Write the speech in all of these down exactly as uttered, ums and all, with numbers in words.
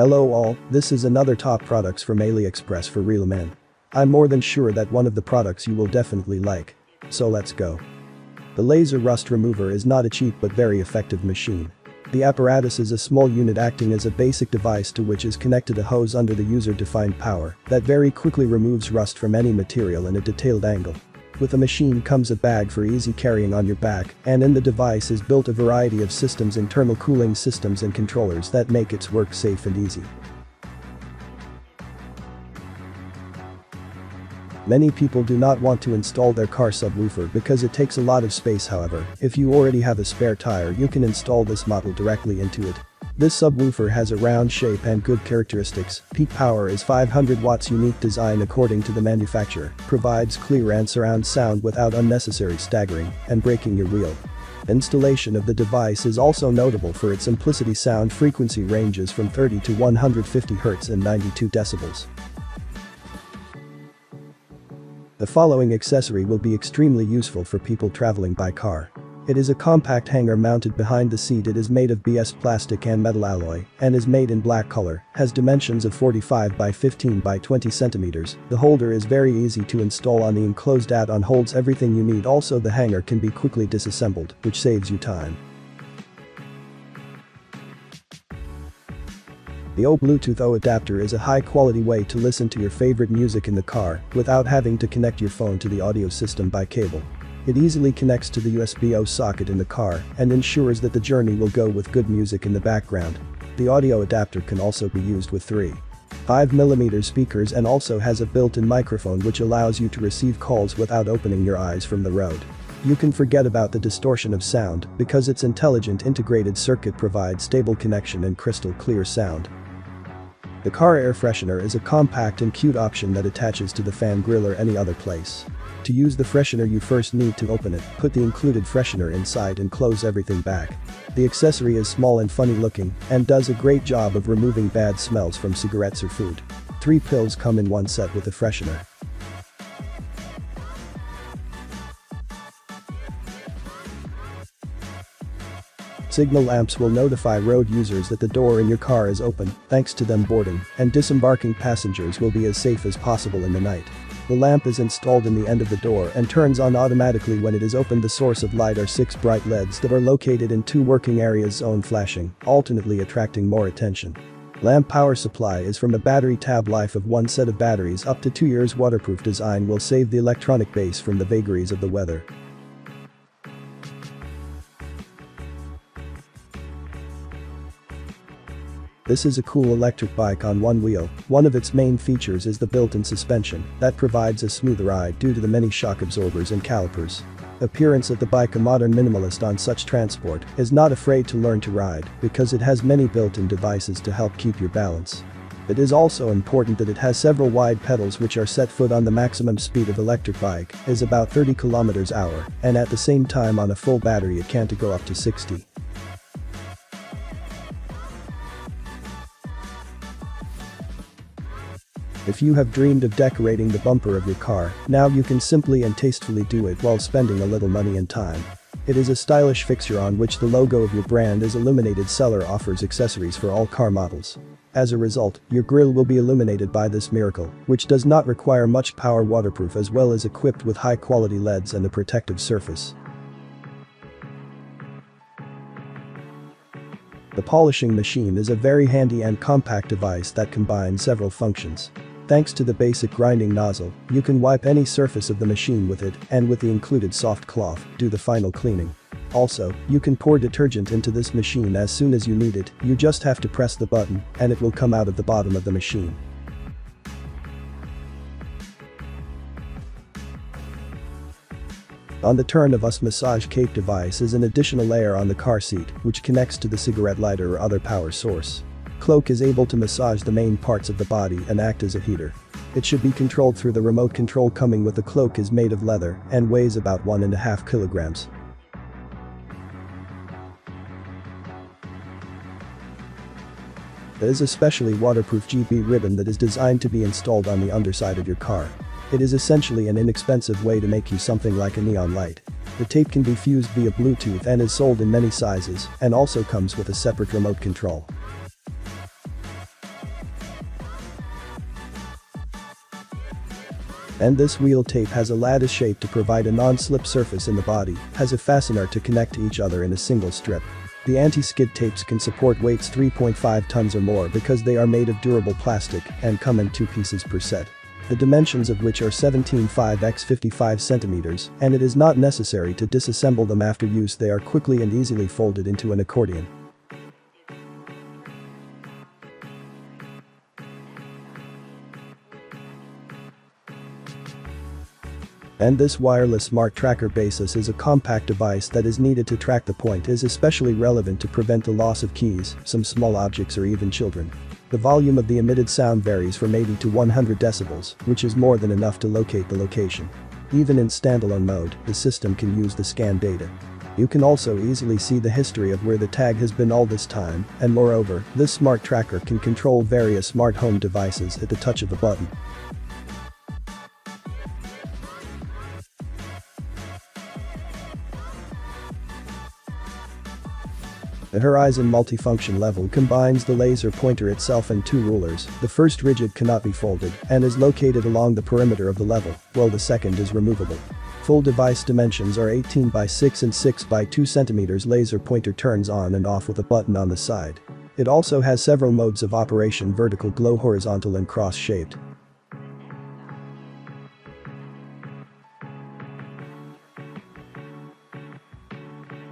Hello all, this is another top products from AliExpress for real men. I'm more than sure that one of the products you will definitely like. So let's go. The laser rust remover is not a cheap but very effective machine. The apparatus is a small unit acting as a basic device to which is connected a hose under the user-defined power that very quickly removes rust from any material in a detailed angle. With the machine comes a bag for easy carrying on your back, and in the device is built a variety of systems, internal cooling systems and controllers that make its work safe and easy. Many people do not want to install their car subwoofer because it takes a lot of space. However, if you already have a spare tire, you can install this model directly into it. This subwoofer has a round shape and good characteristics. Peak power is five hundred watts. Unique design according to the manufacturer, provides clear and surround sound without unnecessary staggering and breaking your wheel. Installation of the device is also notable for its simplicity. Sound frequency ranges from thirty to one hundred fifty hertz and ninety-two decibels. The following accessory will be extremely useful for people traveling by car. It is a compact hanger mounted behind the seat. It is made of B S plastic and metal alloy, and is made in black color, has dimensions of forty-five by fifteen by twenty centimeters. The holder is very easy to install. On the enclosed add-on holds everything you need. Also, the hanger can be quickly disassembled, which saves you time. The O Bluetooth O adapter is a high-quality way to listen to your favorite music in the car without having to connect your phone to the audio system by cable. It easily connects to the U S B O socket in the car and ensures that the journey will go with good music in the background. The audio adapter can also be used with three point five millimeter speakers and also has a built-in microphone which allows you to receive calls without opening your eyes from the road. You can forget about the distortion of sound because its intelligent integrated circuit provides stable connection and crystal clear sound. The car air freshener is a compact and cute option that attaches to the fan grill or any other place. To use the freshener, you first need to open it, put the included freshener inside and close everything back. The accessory is small and funny looking and does a great job of removing bad smells from cigarettes or food. Three pills come in one set with the freshener. Signal lamps will notify road users that the door in your car is open. Thanks to them, boarding and disembarking passengers will be as safe as possible in the night. The lamp is installed in the end of the door and turns on automatically when it is opened. The source of light are six bright L E Ds that are located in two working areas, zone flashing, alternately attracting more attention. Lamp power supply is from a battery tab. Life of one set of batteries up to two years. Waterproof design will save the electronic base from the vagaries of the weather. This is a cool electric bike on one wheel. One of its main features is the built-in suspension that provides a smooth ride due to the many shock absorbers and calipers. Appearance of the bike. A modern minimalist on such transport is not afraid to learn to ride because it has many built-in devices to help keep your balance. It is also important that it has several wide pedals which are set foot on. The maximum speed of electric bike is about thirty kilometers an hour, and at the same time on a full battery it can go up to sixty. If you have dreamed of decorating the bumper of your car, now you can simply and tastefully do it while spending a little money and time. It is a stylish fixture on which the logo of your brand is illuminated. Seller offers accessories for all car models. As a result, your grille will be illuminated by this miracle, which does not require much power. Waterproof as well as equipped with high-quality L E Ds and a protective surface. The polishing machine is a very handy and compact device that combines several functions. Thanks to the basic grinding nozzle, you can wipe any surface of the machine with it, and with the included soft cloth, do the final cleaning. Also, you can pour detergent into this machine as soon as you need it. You just have to press the button, and it will come out of the bottom of the machine. On the turn of us massage cape device is an additional layer on the car seat, which connects to the cigarette lighter or other power source. Cloak is able to massage the main parts of the body and act as a heater. It should be controlled through the remote control. Coming with the cloak is made of leather and weighs about one and a half kilograms. There is a specially waterproof G B ribbon that is designed to be installed on the underside of your car. It is essentially an inexpensive way to make you something like a neon light. The tape can be fused via Bluetooth and is sold in many sizes, and also comes with a separate remote control. And this wheel tape has a lattice shape to provide a non-slip surface in the body, has a fastener to connect to each other in a single strip. The anti-skid tapes can support weights three point five tons or more because they are made of durable plastic and come in two pieces per set. The dimensions of which are seventeen by fifty-five centimeters, and it is not necessary to disassemble them after use. They are quickly and easily folded into an accordion. And this wireless smart tracker Baseus is a compact device that is needed to track. The point is especially relevant to prevent the loss of keys, some small objects or even children. The volume of the emitted sound varies from eighty to one hundred decibels, which is more than enough to locate the location. Even in standalone mode, the system can use the scan data. You can also easily see the history of where the tag has been all this time, and moreover, this smart tracker can control various smart home devices at the touch of a button. The Horizon multifunction level combines the laser pointer itself and two rulers. The first rigid cannot be folded and is located along the perimeter of the level, while the second is removable. Full device dimensions are eighteen by six and six by two centimeters. Laser pointer turns on and off with a button on the side. It also has several modes of operation: vertical, glow, horizontal and cross-shaped.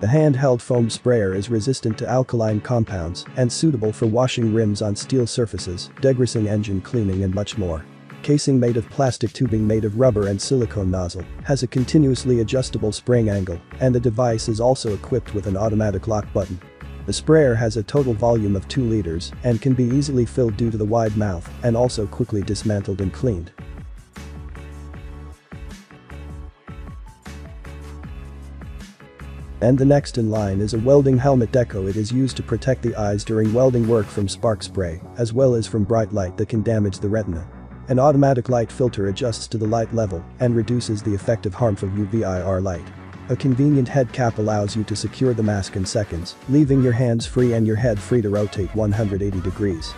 The handheld foam sprayer is resistant to alkaline compounds and suitable for washing rims on steel surfaces, degreasing, engine cleaning and much more. Casing made of plastic, tubing made of rubber and silicone, nozzle has a continuously adjustable spring angle, and the device is also equipped with an automatic lock button. The sprayer has a total volume of two liters and can be easily filled due to the wide mouth and also quickly dismantled and cleaned. And the next in line is a welding helmet deco. It is used to protect the eyes during welding work from spark spray, as well as from bright light that can damage the retina. An automatic light filter adjusts to the light level and reduces the effect of harmful U V R light. A convenient head cap allows you to secure the mask in seconds, leaving your hands free and your head free to rotate one hundred eighty degrees.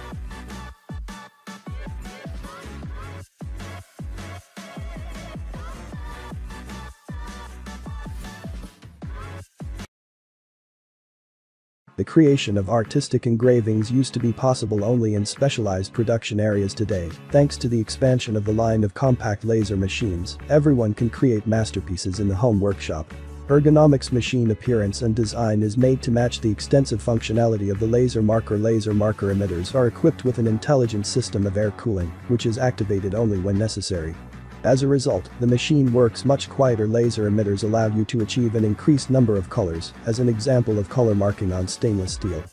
The creation of artistic engravings used to be possible only in specialized production areas. Today, thanks to the expansion of the line of compact laser machines, everyone can create masterpieces in the home workshop. Ergonomics, machine appearance and design is made to match the extensive functionality of the laser marker. Laser marker emitters are equipped with an intelligent system of air cooling, which is activated only when necessary. As a result, the machine works much quieter. Laser emitters allow you to achieve an increased number of colors, as an example of color marking on stainless steel.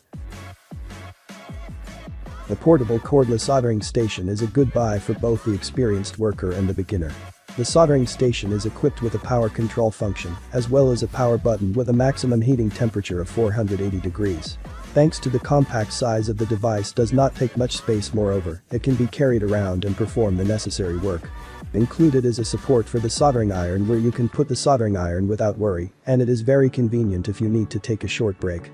The portable cordless soldering station is a good buy for both the experienced worker and the beginner. The soldering station is equipped with a power control function, as well as a power button with a maximum heating temperature of four hundred eighty degrees. Thanks to the compact size of the device, does not take much space. Moreover, it can be carried around and perform the necessary work. Included is a support for the soldering iron where you can put the soldering iron without worry, and it is very convenient if you need to take a short break.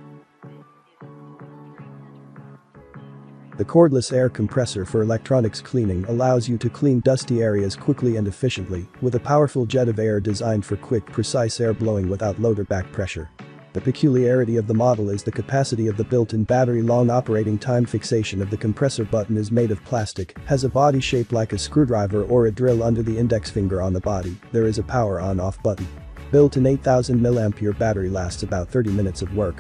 The cordless air compressor for electronics cleaning allows you to clean dusty areas quickly and efficiently, with a powerful jet of air designed for quick, precise air blowing without load or back pressure. The peculiarity of the model is the capacity of the built-in battery. Long operating time. Fixation of the compressor button is made of plastic, has a body shape like a screwdriver or a drill under the index finger. On the body, there is a power on-off button. Built-in eight thousand milliamp hour battery lasts about thirty minutes of work.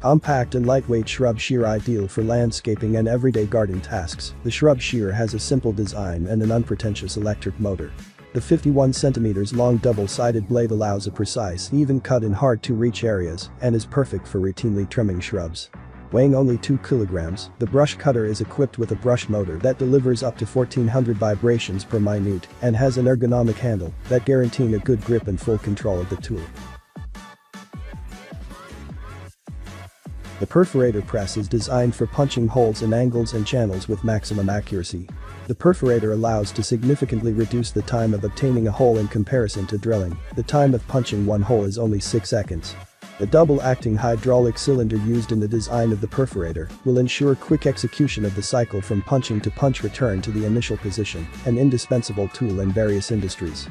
Compact and lightweight shrub shear, ideal for landscaping and everyday garden tasks. The shrub shear has a simple design and an unpretentious electric motor. The fifty-one centimeters long double-sided blade allows a precise, even cut in hard-to-reach areas and is perfect for routinely trimming shrubs. Weighing only two kilograms, the brush cutter is equipped with a brush motor that delivers up to fourteen hundred vibrations per minute and has an ergonomic handle that guarantees a good grip and full control of the tool. The perforator press is designed for punching holes in angles and channels with maximum accuracy. The perforator allows to significantly reduce the time of obtaining a hole in comparison to drilling. The time of punching one hole is only six seconds. The double-acting hydraulic cylinder used in the design of the perforator will ensure quick execution of the cycle from punching to punch return to the initial position, an indispensable tool in various industries.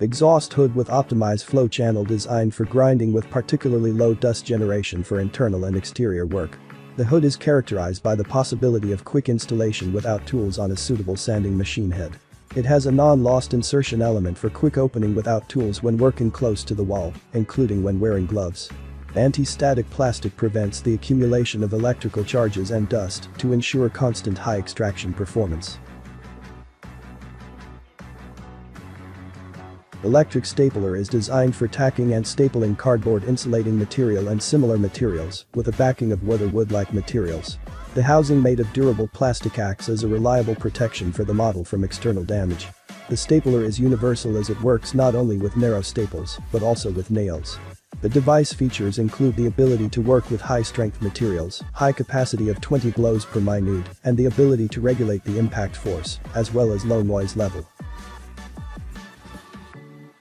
Exhaust hood with optimized flow channel designed for grinding with particularly low dust generation for internal and exterior work. The hood is characterized by the possibility of quick installation without tools on a suitable sanding machine head. It has a non-lost insertion element for quick opening without tools when working close to the wall, including when wearing gloves. Anti-static plastic prevents the accumulation of electrical charges and dust to ensure constant high extraction performance. Electric stapler is designed for tacking and stapling cardboard, insulating material and similar materials, with a backing of wood or wood-like materials. The housing made of durable plastic acts as a reliable protection for the model from external damage. The stapler is universal as it works not only with narrow staples, but also with nails. The device features include the ability to work with high-strength materials, high capacity of twenty blows per minute, and the ability to regulate the impact force, as well as low noise level.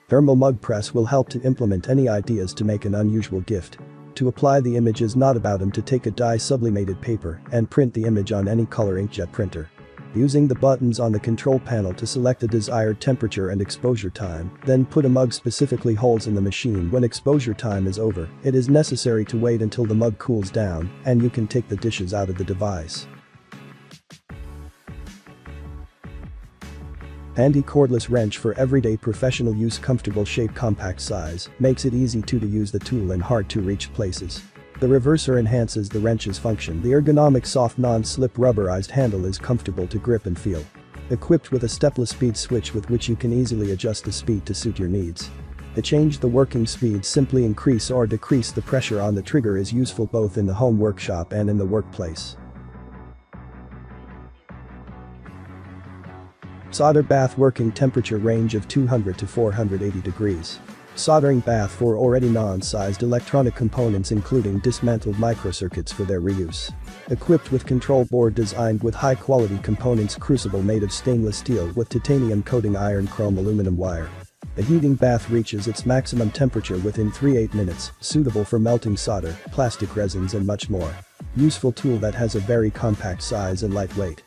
Thermal mug press will help to implement any ideas to make an unusual gift. To apply the image is not about him to take a dye sublimated paper and print the image on any color inkjet printer. Using the buttons on the control panel to select the desired temperature and exposure time, then put a mug specifically holes in the machine when exposure time is over. It is necessary to wait until the mug cools down and you can take the dishes out of the device. Anti-cordless wrench for everyday professional use. Comfortable shape, compact size, makes it easy to, to use the tool in hard to reach places. The reverser enhances the wrench's function. The ergonomic soft non-slip rubberized handle is comfortable to grip and feel. Equipped with a stepless speed switch with which you can easily adjust the speed to suit your needs. To change the working speed, simply increase or decrease the pressure on the trigger is useful both in the home workshop and in the workplace. Solder bath working temperature range of two hundred to four hundred eighty degrees. Soldering bath for already non-sized electronic components, including dismantled microcircuits for their reuse. Equipped with control board designed with high-quality components. Crucible made of stainless steel with titanium coating, iron, chrome, aluminum wire. The heating bath reaches its maximum temperature within three to eight minutes, suitable for melting solder, plastic resins and much more. Useful tool that has a very compact size and lightweight.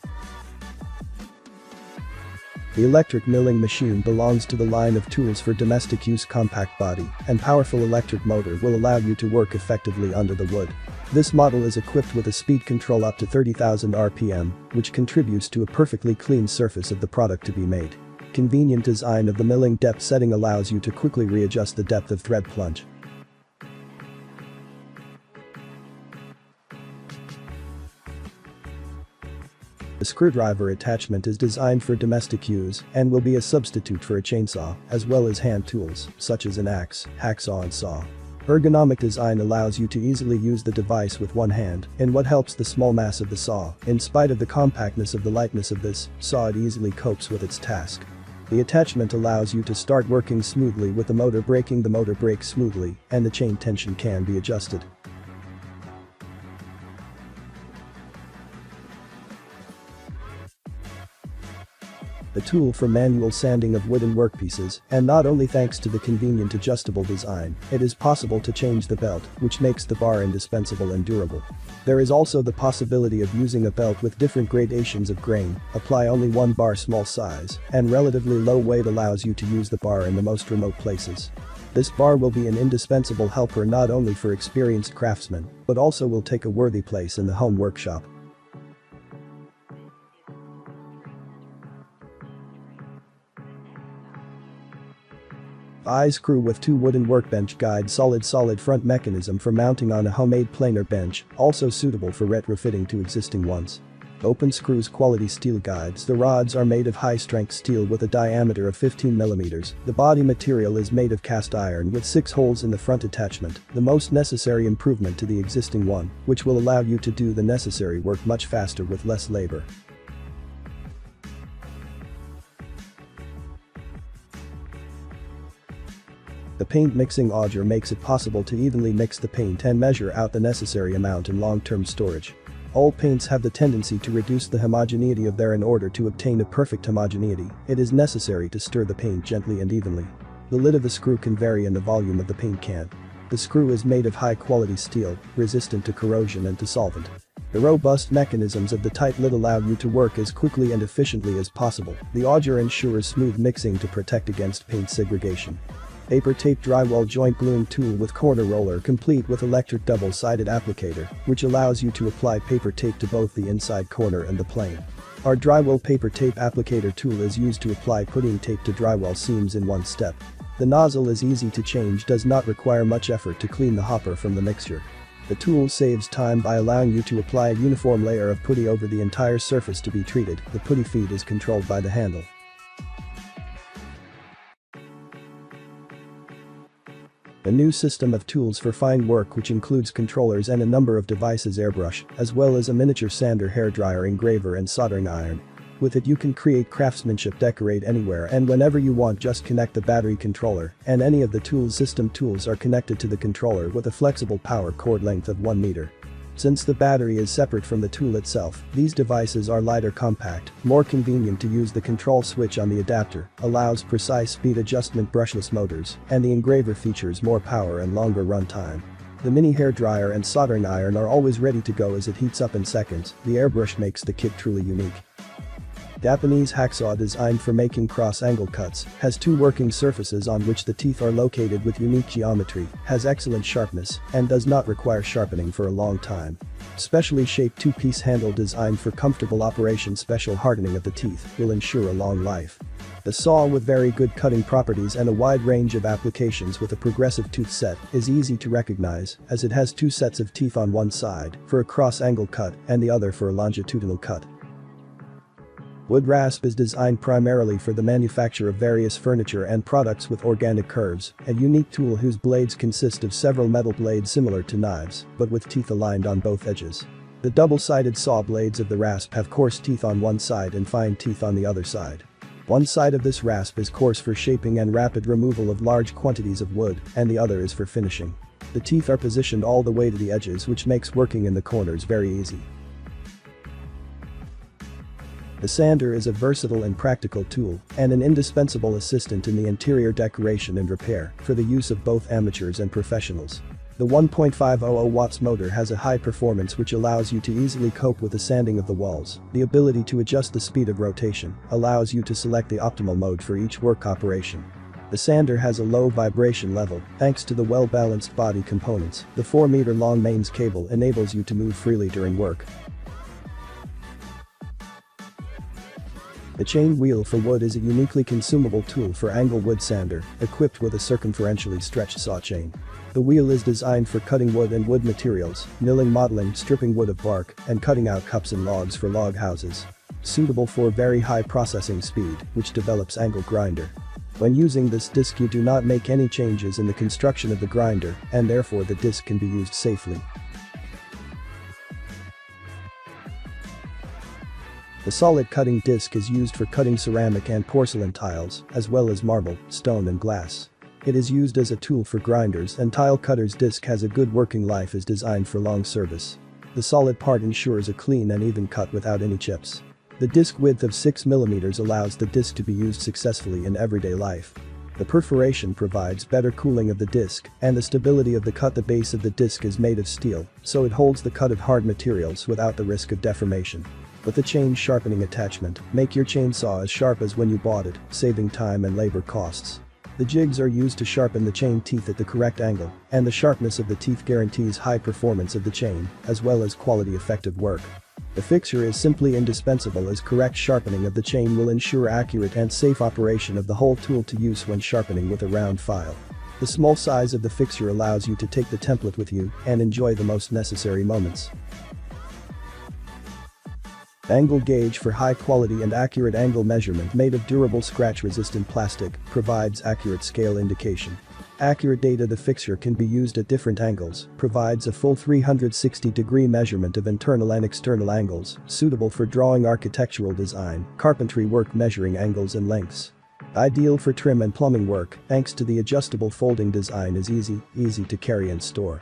The electric milling machine belongs to the line of tools for domestic use. Compact body and powerful electric motor will allow you to work effectively under the wood. This model is equipped with a speed control up to thirty thousand R P M, which contributes to a perfectly clean surface of the product to be made. Convenient design of the milling depth setting allows you to quickly readjust the depth of thread plunge. The screwdriver attachment is designed for domestic use and will be a substitute for a chainsaw, as well as hand tools, such as an axe, hacksaw and saw. Ergonomic design allows you to easily use the device with one hand, in what helps the small mass of the saw. In spite of the compactness of the lightness of this saw, it easily copes with its task. The attachment allows you to start working smoothly with the motor braking. The motor brakes smoothly, and the chain tension can be adjusted. A tool for manual sanding of wooden workpieces, and not only thanks to the convenient adjustable design, it is possible to change the belt, which makes the bar indispensable and durable. There is also the possibility of using a belt with different gradations of grain. Apply only one bar. Small size and relatively low weight allows you to use the bar in the most remote places. This bar will be an indispensable helper not only for experienced craftsmen, but also will take a worthy place in the home workshop. I screw with two wooden workbench guide. Solid solid front mechanism for mounting on a homemade planer bench, also suitable for retrofitting to existing ones. Open screws quality steel guides. The rods are made of high strength steel with a diameter of fifteen millimeters. The body material is made of cast iron with six holes in the front attachment, the most necessary improvement to the existing one, which will allow you to do the necessary work much faster with less labor. The paint mixing auger makes it possible to evenly mix the paint and measure out the necessary amount in long-term storage. All paints have the tendency to reduce the homogeneity of their. In order to obtain a perfect homogeneity, it is necessary to stir the paint gently and evenly. The lid of the screw can vary and the volume of the paint can. The screw is made of high-quality steel, resistant to corrosion and to solvent. The robust mechanisms of the tight lid allow you to work as quickly and efficiently as possible. The auger ensures smooth mixing to protect against paint segregation. Paper tape drywall joint gluing tool with corner roller complete with electric double-sided applicator, which allows you to apply paper tape to both the inside corner and the plane. Our drywall paper tape applicator tool is used to apply putting tape to drywall seams in one step. The nozzle is easy to change, does not require much effort to clean the hopper from the mixture. The tool saves time by allowing you to apply a uniform layer of putty over the entire surface to be treated. The putty feed is controlled by the handle. A new system of tools for fine work which includes controllers and a number of devices, airbrush, as well as a miniature sander, hairdryer, engraver and soldering iron. With it you can create craftsmanship, decorate anywhere and whenever you want. Just connect the battery controller and any of the tool system tools are connected to the controller with a flexible power cord length of one meter. Since the battery is separate from the tool itself, these devices are lighter, compact, more convenient to use. The control switch on the adapter allows precise speed adjustment, brushless motors, and the engraver features more power and longer run time. The mini hairdryer and soldering iron are always ready to go as it heats up in seconds. The airbrush makes the kit truly unique. Japanese hacksaw, designed for making cross-angle cuts, has two working surfaces on which the teeth are located with unique geometry, has excellent sharpness, and does not require sharpening for a long time. Specially shaped two-piece handle, designed for comfortable operation. Special hardening of the teeth will ensure a long life. The saw, with very good cutting properties and a wide range of applications with a progressive tooth set, is easy to recognize as it has two sets of teeth, on one side for a cross-angle cut and the other for a longitudinal cut. Wood rasp is designed primarily for the manufacture of various furniture and products with organic curves, a unique tool whose blades consist of several metal blades similar to knives, but with teeth aligned on both edges. The double-sided saw blades of the rasp have coarse teeth on one side and fine teeth on the other side. One side of this rasp is coarse for shaping and rapid removal of large quantities of wood, and the other is for finishing. The teeth are positioned all the way to the edges, which makes working in the corners very easy. The sander is a versatile and practical tool, and an indispensable assistant in the interior decoration and repair, for the use of both amateurs and professionals. The one point five hundred watts motor has a high performance which allows you to easily cope with the sanding of the walls. The ability to adjust the speed of rotation allows you to select the optimal mode for each work operation. The sander has a low vibration level, thanks to the well-balanced body components. The four meter long mains cable enables you to move freely during work. The chain wheel for wood is a uniquely consumable tool for angle wood sander, equipped with a circumferentially stretched saw chain. The wheel is designed for cutting wood and wood materials, milling, modeling, stripping wood of bark, and cutting out cups and logs for log houses. Suitable for very high processing speed, which develops angle grinder. When using this disc you do not make any changes in the construction of the grinder, and therefore the disc can be used safely. The solid cutting disc is used for cutting ceramic and porcelain tiles, as well as marble, stone and glass. It is used as a tool for grinders and tile cutters. Disc has a good working life, is designed for long service. The solid part ensures a clean and even cut without any chips. The disc width of six millimeters allows the disc to be used successfully in everyday life. The perforation provides better cooling of the disc and the stability of the cut. The base of the disc is made of steel, so it holds the cut of hard materials without the risk of deformation. With the chain sharpening attachment, make your chainsaw as sharp as when you bought it, saving time and labor costs. The jigs are used to sharpen the chain teeth at the correct angle, and the sharpness of the teeth guarantees high performance of the chain, as well as quality effective work. The fixture is simply indispensable, as correct sharpening of the chain will ensure accurate and safe operation of the whole tool to use when sharpening with a round file. The small size of the fixture allows you to take the template with you and enjoy the most necessary moments. Angle gauge for high quality and accurate angle measurement, made of durable scratch-resistant plastic, provides accurate scale indication. Accurate data. The fixture can be used at different angles, provides a full three hundred sixty degree measurement of internal and external angles, suitable for drawing, architectural design, carpentry work, measuring angles and lengths. Ideal for trim and plumbing work, thanks to the adjustable folding design is easy, easy to carry and store.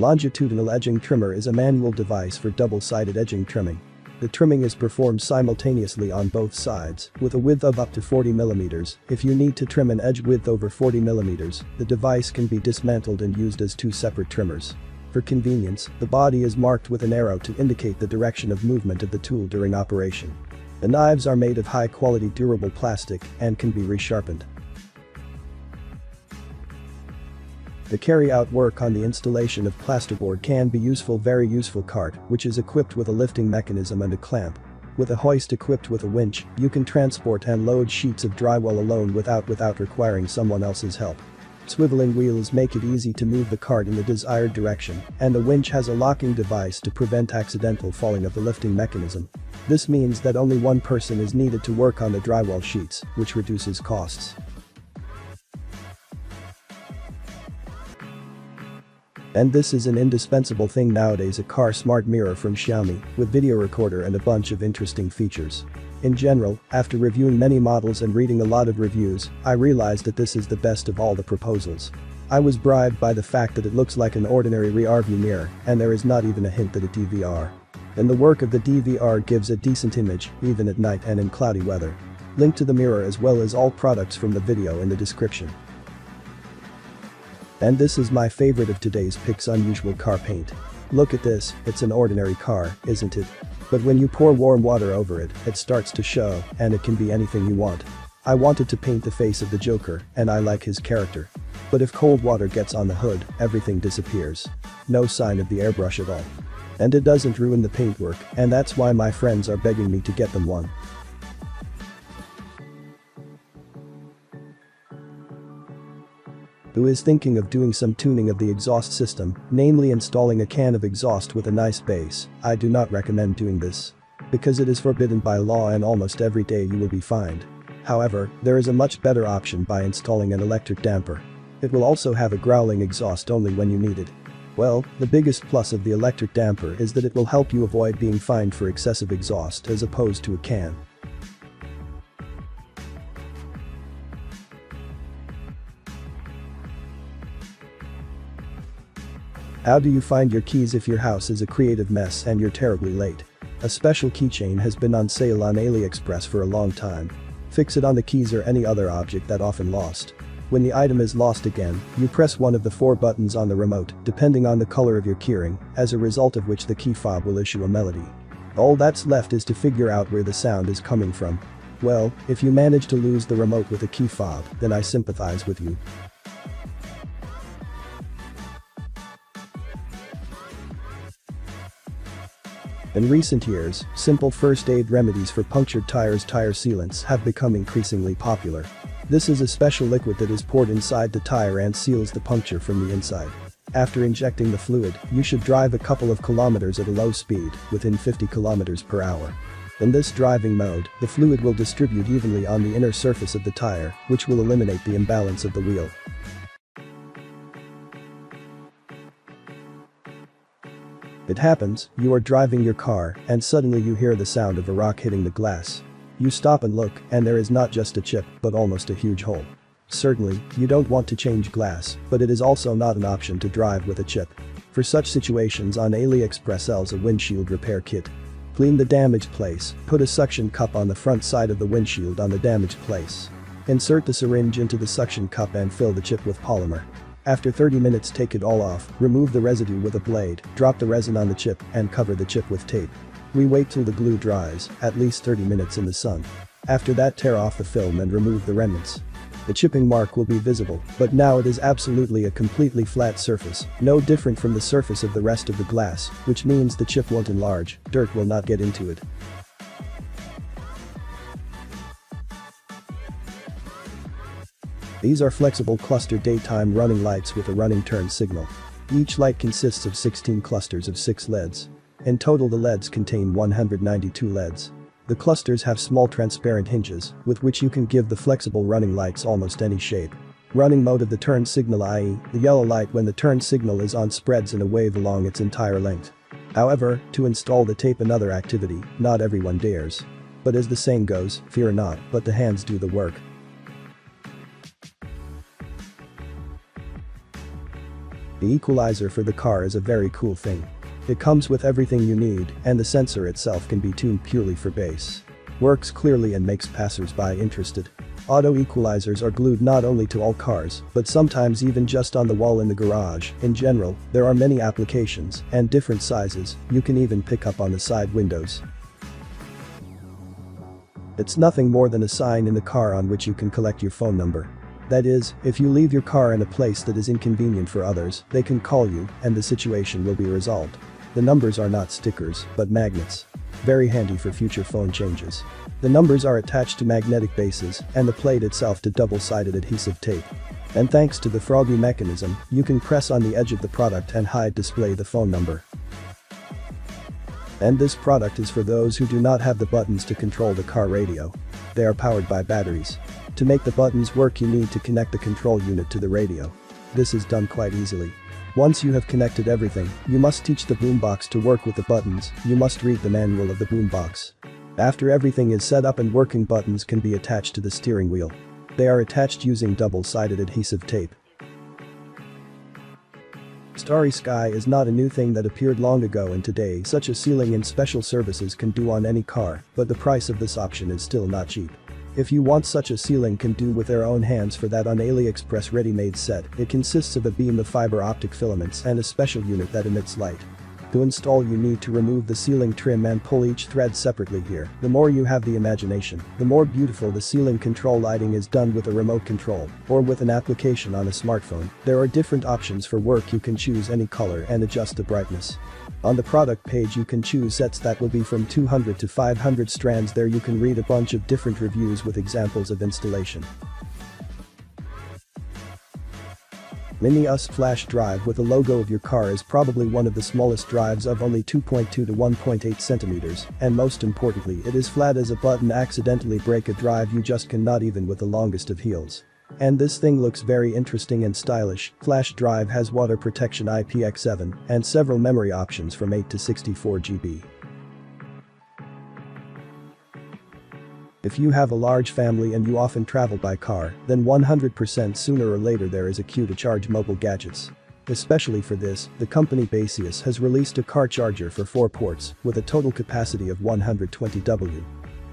Longitudinal edging trimmer is a manual device for double-sided edging trimming. The trimming is performed simultaneously on both sides, with a width of up to forty millimeters. If you need to trim an edge width over forty millimeters, the device can be dismantled and used as two separate trimmers. For convenience, the body is marked with an arrow to indicate the direction of movement of the tool during operation. The knives are made of high-quality durable plastic and can be resharpened. The carry-out work on the installation of plasterboard can be useful. Very useful cart, which is equipped with a lifting mechanism and a clamp. With a hoist equipped with a winch, you can transport and load sheets of drywall alone without without requiring someone else's help. Swiveling wheels make it easy to move the cart in the desired direction, and the winch has a locking device to prevent accidental falling of the lifting mechanism. This means that only one person is needed to work on the drywall sheets, which reduces costs. And this is an indispensable thing nowadays: a car smart mirror from Xiaomi, with video recorder and a bunch of interesting features. In general, after reviewing many models and reading a lot of reviews, I realized that this is the best of all the proposals. I was bribed by the fact that it looks like an ordinary rear view mirror, and there is not even a hint that a D V R. And the work of the D V R gives a decent image, even at night and in cloudy weather. Link to the mirror as well as all products from the video in the description. And this is my favorite of today's picks: unusual car paint. Look at this, it's an ordinary car, isn't it? But when you pour warm water over it, it starts to show, and it can be anything you want. I wanted to paint the face of the Joker, and I like his character. But if cold water gets on the hood, everything disappears. No sign of the airbrush at all. And it doesn't ruin the paintwork, and that's why my friends are begging me to get them one. Who is thinking of doing some tuning of the exhaust system, namely installing a can of exhaust with a nice base? I do not recommend doing this. Because it is forbidden by law, and almost every day you will be fined. However, there is a much better option by installing an electric damper. It will also have a growling exhaust only when you need it. Well, the biggest plus of the electric damper is that it will help you avoid being fined for excessive exhaust as opposed to a can. How do you find your keys if your house is a creative mess and you're terribly late? A special keychain has been on sale on AliExpress for a long time. Fix it on the keys or any other object that often lost. When the item is lost again, you press one of the four buttons on the remote, depending on the color of your keyring, as a result of which the key fob will issue a melody. All that's left is to figure out where the sound is coming from. Well, if you manage to lose the remote with a key fob, then I sympathize with you. In recent years, simple first aid remedies for punctured tires, tire sealants have become increasingly popular. This is a special liquid that is poured inside the tire and seals the puncture from the inside. After injecting the fluid, you should drive a couple of kilometers at a low speed, within fifty kilometers per hour. In this driving mode, the fluid will distribute evenly on the inner surface of the tire, which will eliminate the imbalance of the wheel. It happens, you are driving your car, and suddenly you hear the sound of a rock hitting the glass. You stop and look, and there is not just a chip, but almost a huge hole. Certainly, you don't want to change glass, but it is also not an option to drive with a chip. For such situations, on AliExpress sells a windshield repair kit. Clean the damaged place, put a suction cup on the front side of the windshield on the damaged place. Insert the syringe into the suction cup and fill the chip with polymer. After thirty minutes, take it all off, remove the residue with a blade, drop the resin on the chip, and cover the chip with tape. We wait till the glue dries, at least thirty minutes in the sun. After that, tear off the film and remove the remnants. The chipping mark will be visible, but now it is absolutely a completely flat surface, no different from the surface of the rest of the glass, which means the chip won't enlarge, dirt will not get into it. These are flexible cluster daytime running lights with a running turn signal. Each light consists of sixteen clusters of six L E Ds. In total, the L E Ds contain one hundred ninety-two L E Ds. The clusters have small transparent hinges, with which you can give the flexible running lights almost any shape. Running mode of the turn signal, that is, the yellow light when the turn signal is on, spreads in a wave along its entire length. However, to install the tape, another activity, not everyone dares. But as the saying goes, fear not, but the hands do the work. The equalizer for the car is a very cool thing. It comes with everything you need, and the sensor itself can be tuned purely for bass. Works clearly and makes passersby interested. Auto equalizers are glued not only to all cars, but sometimes even just on the wall in the garage. In general, there are many applications, and different sizes. You can even pick up on the side windows. It's nothing more than a sign in the car on which you can collect your phone number. That is, if you leave your car in a place that is inconvenient for others, they can call you, and the situation will be resolved. The numbers are not stickers, but magnets. Very handy for future phone changes. The numbers are attached to magnetic bases, and the plate itself to double-sided adhesive tape. And thanks to the froggy mechanism, you can press on the edge of the product and hide display the phone number. And this product is for those who do not have the buttons to control the car radio. They are powered by batteries. To make the buttons work, you need to connect the control unit to the radio. This is done quite easily. Once you have connected everything, you must teach the boombox to work with the buttons. You must read the manual of the boombox. After everything is set up and working, buttons can be attached to the steering wheel. They are attached using double-sided adhesive tape. Starry sky is not a new thing that appeared long ago, and today such a ceiling in special services can do on any car, but the price of this option is still not cheap. If you want such a ceiling, can do with their own hands for that on AliExpress ready-made set. It consists of a beam of fiber optic filaments and a special unit that emits light. To install, you need to remove the ceiling trim and pull each thread separately here. The more you have the imagination, the more beautiful the ceiling control lighting is done with a remote control, or with an application on a smartphone. There are different options for work. You can choose any color and adjust the brightness. On the product page you can choose sets that will be from two hundred to five hundred strands. There you can read a bunch of different reviews with examples of installation. Mini U S B flash drive with the logo of your car is probably one of the smallest drives, of only two point two to one point eight centimeters, and most importantly, it is flat as a button. Accidentally break a drive, you just cannot, even with the longest of heels. And this thing looks very interesting and stylish. Flash drive has water protection, I P X seven, and several memory options from eight to sixty-four gigabytes. If you have a large family and you often travel by car, then one hundred percent sooner or later there is a queue to charge mobile gadgets. Especially for this, the company Baseus has released a car charger for four ports, with a total capacity of one hundred twenty watts.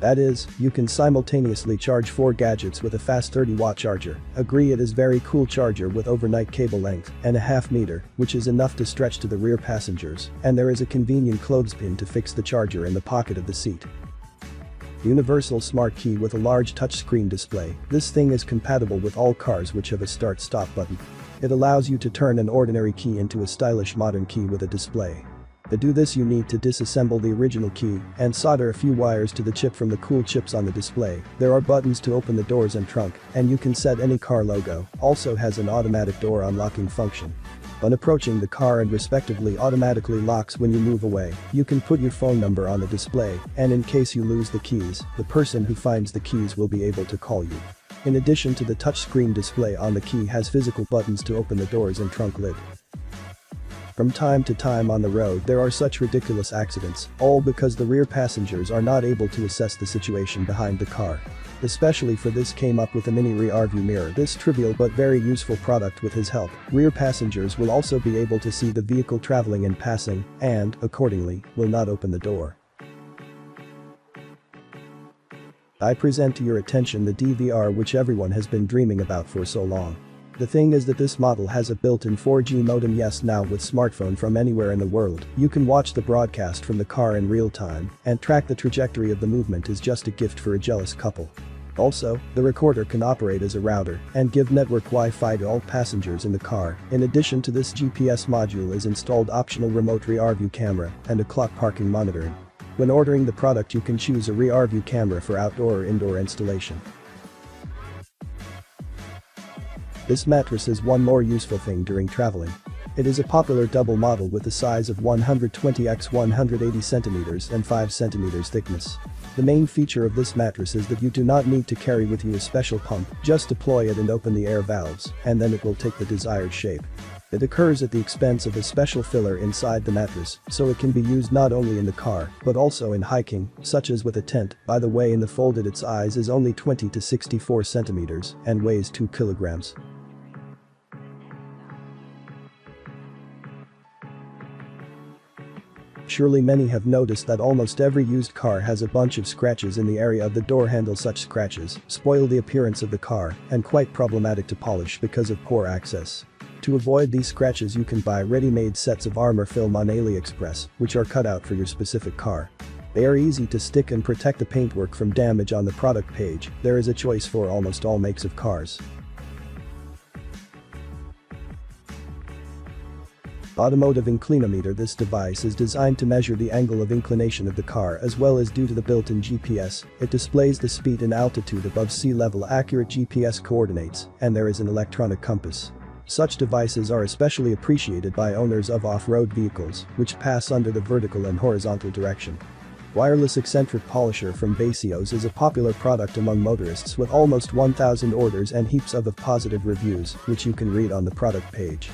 That is, you can simultaneously charge four gadgets with a fast thirty watt charger. Agree, it is very cool charger with overnight cable length and a half meter, which is enough to stretch to the rear passengers, and there is a convenient clothespin to fix the charger in the pocket of the seat. Universal smart key with a large touchscreen display. This thing is compatible with all cars which have a start-stop button. It allows you to turn an ordinary key into a stylish modern key with a display. To do this, you need to disassemble the original key and solder a few wires to the chip from the cool chips on the display. There are buttons to open the doors and trunk, and you can set any car logo. Also has an automatic door unlocking function. On approaching the car, and respectively automatically locks when you move away. You can put your phone number on the display, and in case you lose the keys, the person who finds the keys will be able to call you. In addition to the touchscreen display on the key, has physical buttons to open the doors and trunk lid. From time to time on the road there are such ridiculous accidents, all because the rear passengers are not able to assess the situation behind the car. Especially for this came up with a mini rear view mirror. This trivial but very useful product, with his help, rear passengers will also be able to see the vehicle traveling and passing, and, accordingly, will not open the door. I present to your attention the D V R which everyone has been dreaming about for so long. The thing is that this model has a built-in four G modem. Yes, now with smartphone from anywhere in the world, you can watch the broadcast from the car in real time, and track the trajectory of the movement is just a gift for a jealous couple. Also, the recorder can operate as a router and give network Wi-Fi to all passengers in the car. In addition to this G P S module is installed, optional remote rear view camera, and a clock parking monitoring. When ordering the product you can choose a rear view camera for outdoor or indoor installation. This mattress is one more useful thing during traveling. It is a popular double model with a size of one hundred twenty by one hundred eighty centimeters and five centimeters thickness. The main feature of this mattress is that you do not need to carry with you a special pump. Just deploy it and open the air valves, and then it will take the desired shape. It occurs at the expense of a special filler inside the mattress, so it can be used not only in the car, but also in hiking, such as with a tent. By the way, in the folded, its size is only twenty to sixty-four centimeters and weighs two kilograms. Surely many have noticed that almost every used car has a bunch of scratches in the area of the door handle. Such scratches spoil the appearance of the car and quite problematic to polish because of poor access. To avoid these scratches, you can buy ready-made sets of armor film on AliExpress, which are cut out for your specific car. They are easy to stick and protect the paintwork from damage. On the product page, there is a choice for almost all makes of cars. Automotive inclinometer. This device is designed to measure the angle of inclination of the car as well as due to the built-in G P S, it displays the speed and altitude above sea level. Accurate G P S coordinates, and there is an electronic compass. Such devices are especially appreciated by owners of off-road vehicles, which pass under the vertical and horizontal direction. Wireless eccentric polisher from Baseus is a popular product among motorists with almost one thousand orders and heaps of positive reviews, which you can read on the product page.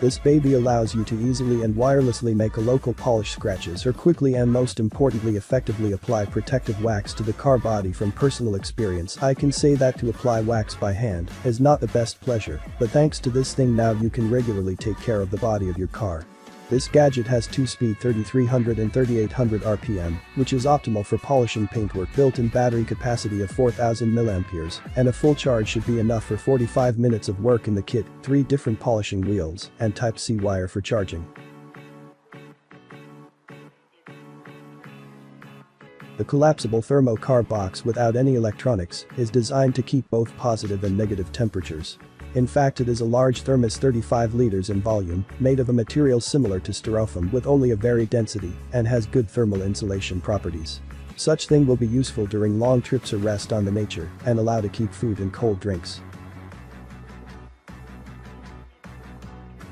This baby allows you to easily and wirelessly make a local polish scratches or quickly and most importantly effectively apply protective wax to the car body. From personal experience, I can say that to apply wax by hand is not the best pleasure, but thanks to this thing now you can regularly take care of the body of your car. This gadget has two speed thirty-three hundred and thirty-eight hundred R P M, which is optimal for polishing paintwork. Built-in battery capacity of four thousand milliamperes, and a full charge should be enough for forty-five minutes of work. In the kit, three different polishing wheels and Type C wire for charging. The collapsible thermo car box without any electronics is designed to keep both positive and negative temperatures. In fact, it is a large thermos thirty-five liters in volume, made of a material similar to styrofoam with only a varied density, and has good thermal insulation properties. Such thing will be useful during long trips or rest on the nature, and allow to keep food and cold drinks.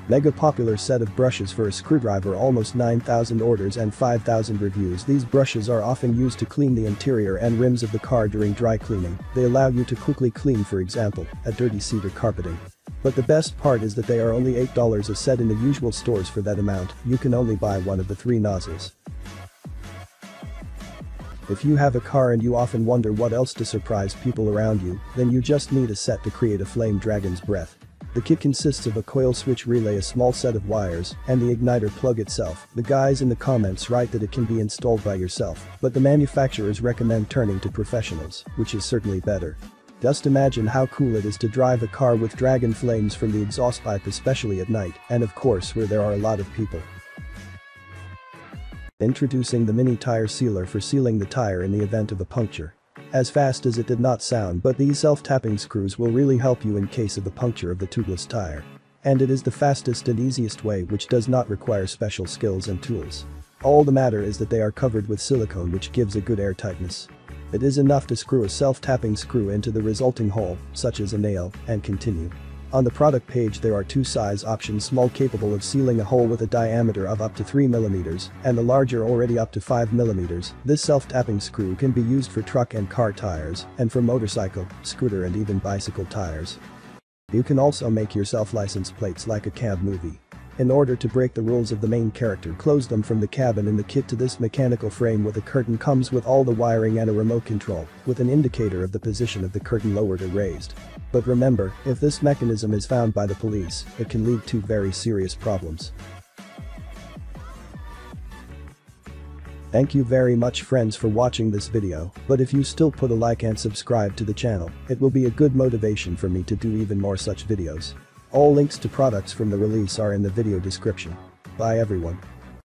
Mega popular set of brushes for a screwdriver. Almost nine thousand orders and five thousand reviews. These brushes are often used to clean the interior and rims of the car during dry cleaning. They allow you to quickly clean, for example, a dirty seat or carpeting. But the best part is that they are only eight dollars a set in the usual stores. For that amount, you can only buy one of the three nozzles. If you have a car and you often wonder what else to surprise people around you, then you just need a set to create a flame dragon's breath. The kit consists of a coil switch relay, a small set of wires, and the igniter plug itself. The guys in the comments write that it can be installed by yourself, but the manufacturers recommend turning to professionals, which is certainly better. Just imagine how cool it is to drive a car with dragon flames from the exhaust pipe, especially at night, and of course where there are a lot of people. Introducing the mini tire sealer for sealing the tire in the event of a puncture. As fast as it did not sound, but these self-tapping screws will really help you in case of the puncture of the tubeless tire. And it is the fastest and easiest way, which does not require special skills and tools. All the matter is that they are covered with silicone, which gives a good airtightness. It is enough to screw a self-tapping screw into the resulting hole, such as a nail, and continue. On the product page there are two size options: small, capable of sealing a hole with a diameter of up to three millimeters, and the larger, already up to five millimeters. This self-tapping screw can be used for truck and car tires, and for motorcycle, scooter and even bicycle tires. You can also make yourself license plates like a cab movie. In order to break the rules of the main character, close them from the cabin in the kit to this mechanical frame with a curtain. Comes with all the wiring and a remote control, with an indicator of the position of the curtain lowered or raised. But remember, if this mechanism is found by the police, it can lead to very serious problems. Thank you very much, friends, for watching this video, but if you still put a like and subscribe to the channel, it will be a good motivation for me to do even more such videos. All links to products from the release are in the video description. Bye everyone.